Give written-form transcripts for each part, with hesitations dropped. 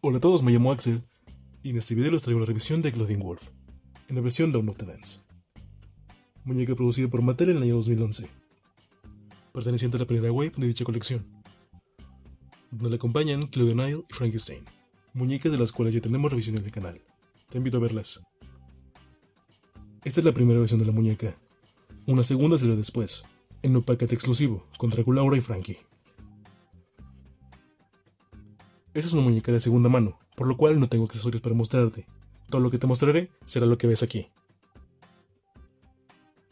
Hola a todos, me llamo Axel y en este video les traigo la revisión de Clawdeen Wolf, en la versión Dawn of the Dance. Muñeca producida por Mattel en el año 2011, perteneciente a la primera wave de dicha colección, donde la acompañan Cleo de Nile y Frankie Stein, muñecas de las cuales ya tenemos revisiones del canal. Te invito a verlas. Esta es la primera versión de la muñeca. Una segunda salió después, en un paquete exclusivo, con Draculaura y Frankie. Esta es una muñeca de segunda mano, por lo cual no tengo accesorios para mostrarte. Todo lo que te mostraré será lo que ves aquí.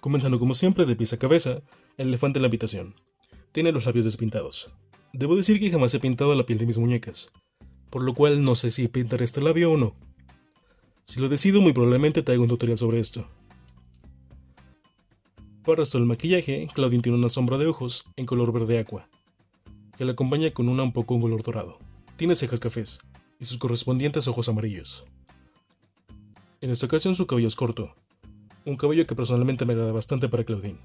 Comenzando como siempre de pies a cabeza, el elefante en la habitación. Tiene los labios despintados. Debo decir que jamás he pintado la piel de mis muñecas, por lo cual no sé si pintaré este labio o no. Si lo decido, muy probablemente te haga un tutorial sobre esto. Para restaurar el maquillaje, Clawdeen tiene una sombra de ojos en color verde aqua, que la acompaña con una un poco en color dorado. Tiene cejas cafés y sus correspondientes ojos amarillos. En esta ocasión su cabello es corto, un cabello que personalmente me agrada bastante para Clawdeen,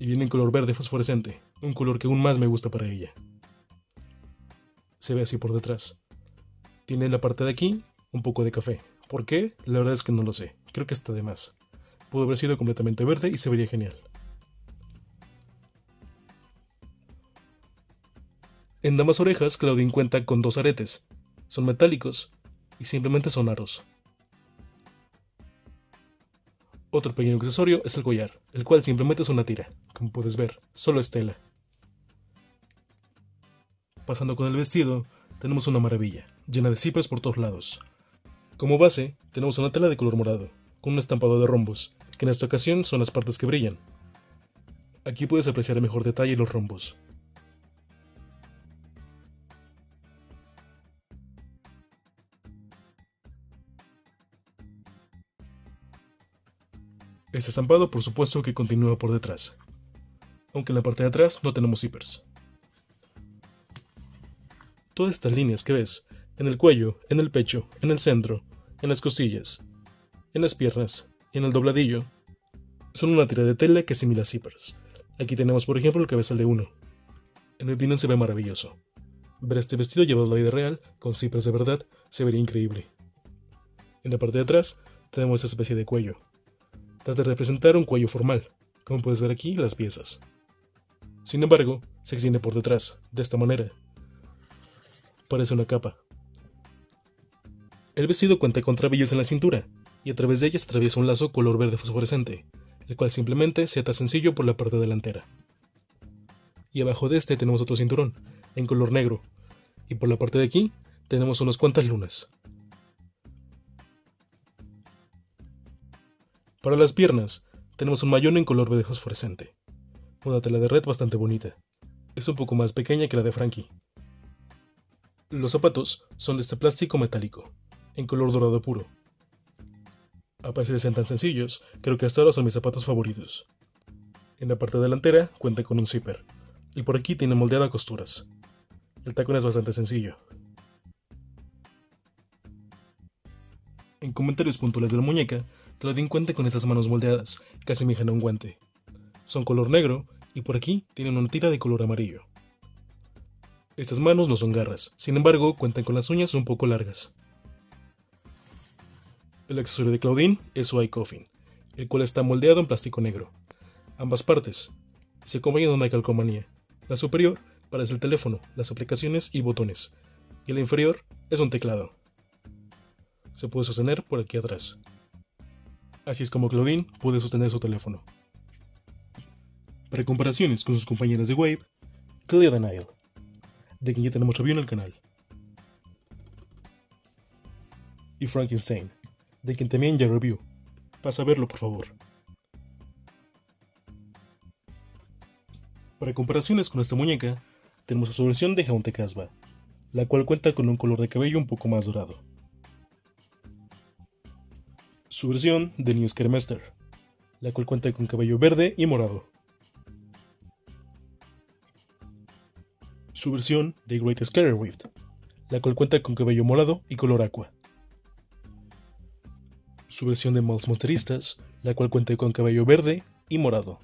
y viene en color verde fosforescente, un color que aún más me gusta para ella. Se ve así por detrás. Tiene en la parte de aquí un poco de café. ¿Por qué? La verdad es que no lo sé, creo que está de más. Pudo haber sido completamente verde y se vería genial. En ambas orejas, Clawdeen cuenta con dos aretes, son metálicos y simplemente son aros. Otro pequeño accesorio es el collar, el cual simplemente es una tira, como puedes ver, solo es tela. Pasando con el vestido, tenemos una maravilla, llena de cifras por todos lados. Como base, tenemos una tela de color morado, con un estampado de rombos, que en esta ocasión son las partes que brillan. Aquí puedes apreciar el mejor detalle y los rombos. Este estampado, por supuesto, que continúa por detrás, aunque en la parte de atrás no tenemos zippers. Todas estas líneas que ves, en el cuello, en el pecho, en el centro, en las costillas, en las piernas y en el dobladillo, son una tira de tela que simila zippers. Aquí tenemos por ejemplo el cabezal de uno. En mi opinión se ve maravilloso. Ver este vestido llevado a la vida real, con zippers de verdad, se vería increíble. En la parte de atrás tenemos esta especie de cuello. Trata de representar un cuello formal, como puedes ver aquí las piezas. Sin embargo, se extiende por detrás, de esta manera. Parece una capa. El vestido cuenta con trabillas en la cintura, y a través de ellas atraviesa un lazo color verde fosforescente, el cual simplemente se ata sencillo por la parte delantera. Y abajo de este tenemos otro cinturón, en color negro, y por la parte de aquí tenemos unas cuantas lunas. Para las piernas, tenemos un mayón en color verde fosforescente, una tela de red bastante bonita, es un poco más pequeña que la de Frankie. Los zapatos son de este plástico metálico, en color dorado puro. A pesar de ser tan sencillos, creo que hasta ahora son mis zapatos favoritos. En la parte delantera cuenta con un zipper, y por aquí tiene moldeada costuras. El tacón es bastante sencillo. En comentarios puntuales de la muñeca, Clawdeen cuenta con estas manos moldeadas, que asemejan a un guante. Son color negro, y por aquí tienen una tira de color amarillo. Estas manos no son garras, sin embargo, cuentan con las uñas un poco largas. El accesorio de Clawdeen es su iCoffin, el cual está moldeado en plástico negro. Ambas partes se acompañan de una calcomanía. La superior parece el teléfono, las aplicaciones y botones, y la inferior es un teclado. Se puede sostener por aquí atrás. Así es como Clawdeen puede sostener su teléfono. Para comparaciones con sus compañeras de Wave, Cleo de Nile, de quien ya tenemos review en el canal, y Frankenstein, de quien también ya review. Pasa a verlo por favor. Para comparaciones con esta muñeca, tenemos a su versión de Haunte Casba, la cual cuenta con un color de cabello un poco más dorado. Su versión de New Scare Rift, la cual cuenta con cabello verde y morado. Su versión de Great Scare Rift, la cual cuenta con cabello morado y color aqua. Su versión de Mouse Monsteristas, la cual cuenta con cabello verde y morado.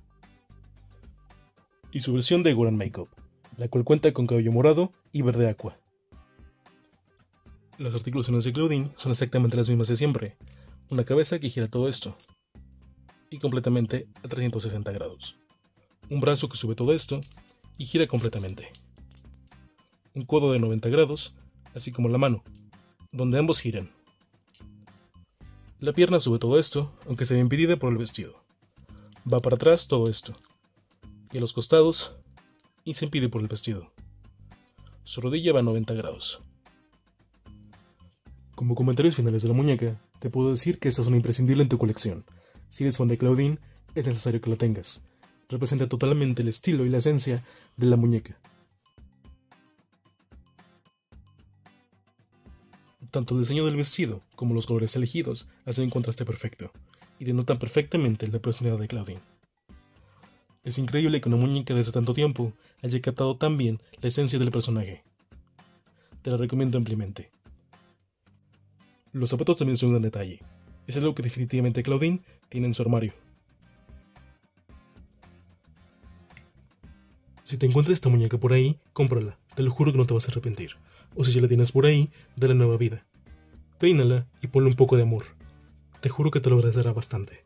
Y su versión de Goran Makeup, la cual cuenta con cabello morado y verde aqua. Las articulaciones de Clawdeen son exactamente las mismas de siempre, una cabeza que gira todo esto, y completamente a 360 grados. Un brazo que sube todo esto, y gira completamente. Un codo de 90 grados, así como la mano, donde ambos giran. La pierna sube todo esto, aunque se ve impedida por el vestido. Va para atrás todo esto, y a los costados, y se impide por el vestido. Su rodilla va a 90 grados. Como comentarios finales de la muñeca, te puedo decir que esta es una imprescindible en tu colección. Si eres fan de Clawdeen, es necesario que la tengas. Representa totalmente el estilo y la esencia de la muñeca. Tanto el diseño del vestido como los colores elegidos hacen un contraste perfecto, y denotan perfectamente la personalidad de Clawdeen. Es increíble que una muñeca desde tanto tiempo haya captado tan bien la esencia del personaje. Te la recomiendo ampliamente. Los zapatos también son un gran detalle. Es algo que definitivamente Clawdeen tiene en su armario. Si te encuentras esta muñeca por ahí, cómprala. Te lo juro que no te vas a arrepentir. O si ya la tienes por ahí, dale nueva vida. Peínala y ponle un poco de amor. Te juro que te lo agradecerá bastante.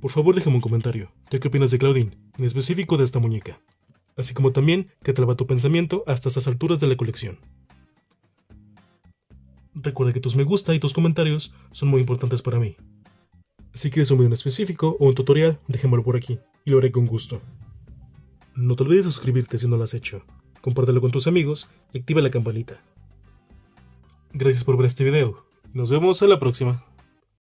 Por favor, déjame un comentario. ¿Tú qué opinas de Clawdeen, en específico de esta muñeca? Así como también, ¿qué tal va tu pensamiento hasta estas alturas de la colección? Recuerda que tus me gusta y tus comentarios son muy importantes para mí. Si quieres un video en específico o un tutorial, déjamelo por aquí, y lo haré con gusto. No te olvides de suscribirte si no lo has hecho. Compártelo con tus amigos y activa la campanita. Gracias por ver este video. Nos vemos en la próxima.